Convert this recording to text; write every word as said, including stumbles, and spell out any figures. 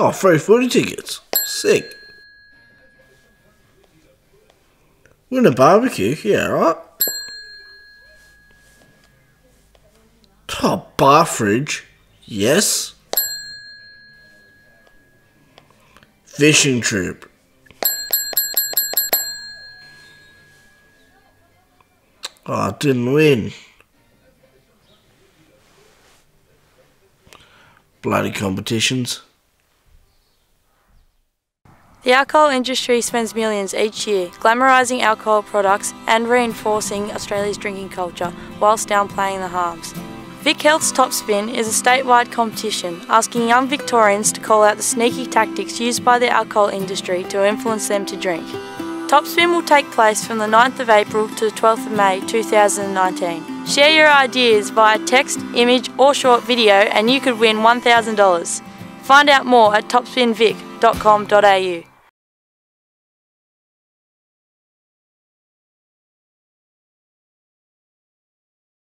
Oh, free footy tickets. Sick. Win a barbecue? Yeah, right. Oh, bar fridge? Yes. Fishing trip. Oh, I didn't win. Bloody competitions. The alcohol industry spends millions each year glamorising alcohol products and reinforcing Australia's drinking culture whilst downplaying the harms. Vic Health's Topspin is a statewide competition asking young Victorians to call out the sneaky tactics used by the alcohol industry to influence them to drink. Topspin will take place from the ninth of April to the twelfth of May two thousand nineteen. Share your ideas via text, image or short video and you could win one thousand dollars. Find out more at topspin vic dot com dot A U.